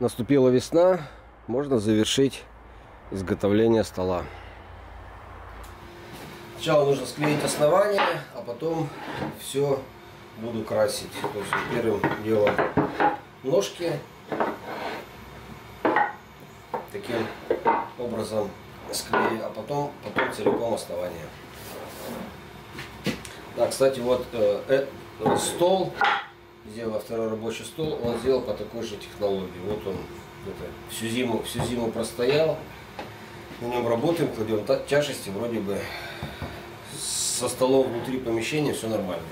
Наступила весна, можно завершить изготовление стола. Сначала нужно склеить основание, а потом все буду красить. То есть первым делом ножки. Таким образом склею, а потом целиком основание. Да, кстати, вот стол, сделал второй рабочий стол, он сделал по такой же технологии. Вот он всю зиму простоял, на нем работаем, кладем тяжести, вроде бы со столом внутри помещения все нормально.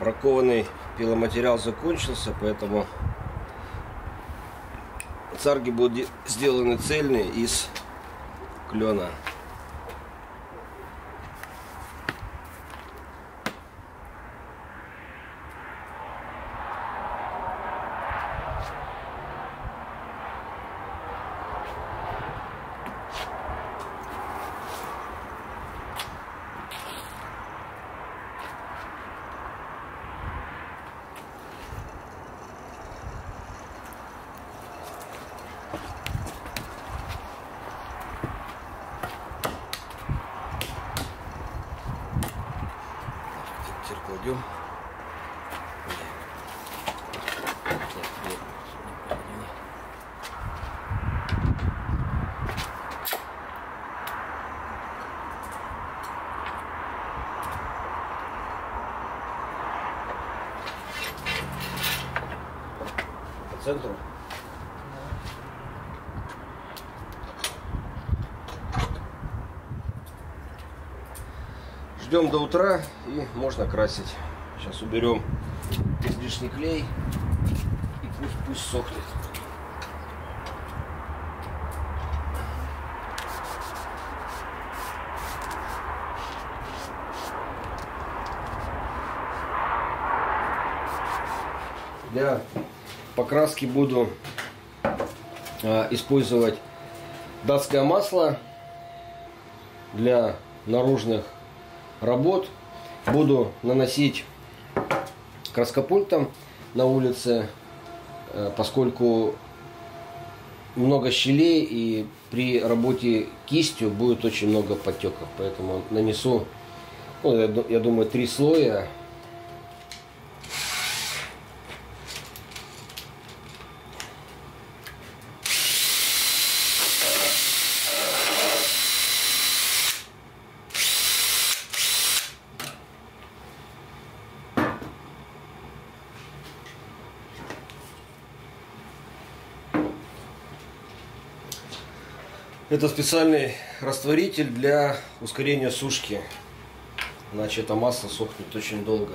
Бракованный пиломатериал закончился, поэтому царги будут сделаны цельные из клена. центру. Ждем до утра и можно красить. Сейчас уберем излишний клей и пусть сохнет. Для покраски буду использовать датское масло для наружных работ. Буду наносить краскопультом на улице, поскольку много щелей и при работе кистью будет очень много подтеков. Поэтому нанесу, я думаю, 3 слоя. Это специальный растворитель для ускорения сушки, иначе это масло сохнет очень долго.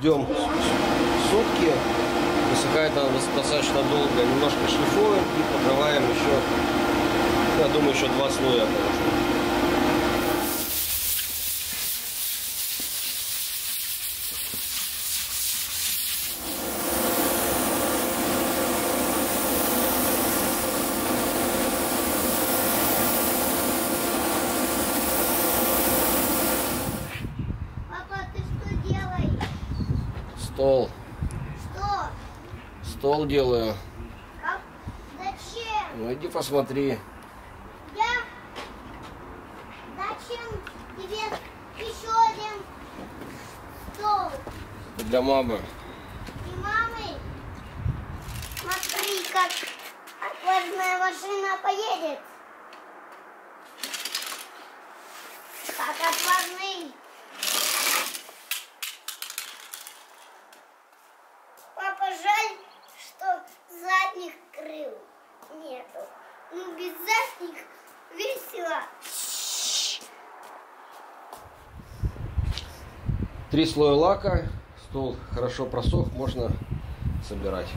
Ждем сутки, высыхает она достаточно долго, немножко шлифуем и покрываем еще, я думаю, еще 2 слоя. Стол. Что? Стол делаю. А? Зачем? Ну иди посмотри. Я? Зачем тебе еще один стол? Для мамы. И мамы? Смотри, как отважная машина поедет. Как отважный. Жаль, что задних крыл нету. Ну, без задних весело. 3 слоя лака. Стол хорошо просох, можно собирать.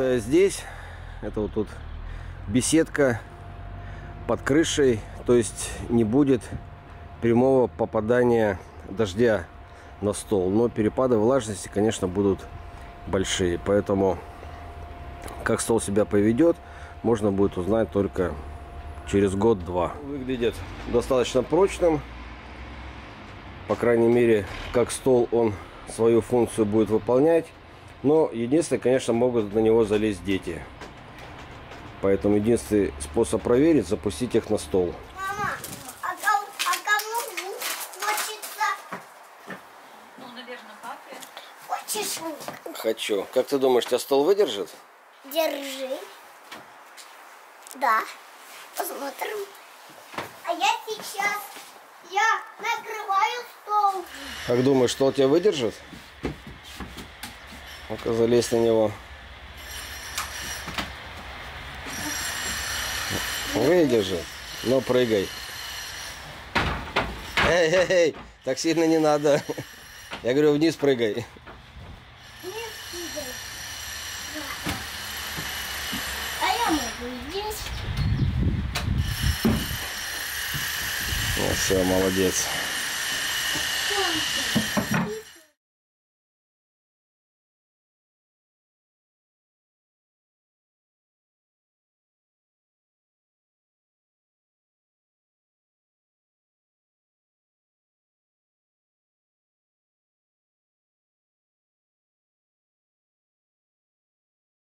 Здесь это вот тут беседка под крышей, то есть не будет прямого попадания дождя на стол, но перепады влажности, конечно, будут большие, поэтому как стол себя поведет, можно будет узнать только через год-два. Выглядит достаточно прочным, по крайней мере, как стол он свою функцию будет выполнять. Но единственное, конечно, могут на него залезть дети. Поэтому единственный способ проверить — запустить их на стол. Мама, а кому хочется? Ну, наверное, папе. Хочешь лук? Хочу. Как ты думаешь, тебя стол выдержит? Держи. Да. Посмотрим. А я сейчас накрываю стол. Как думаешь, стол тебя выдержит? Ну-ка, залезь на него. Выдержи, но прыгай. Эй, так сильно не надо. Я говорю, вниз прыгай. А я могу здесь. Ну все, молодец.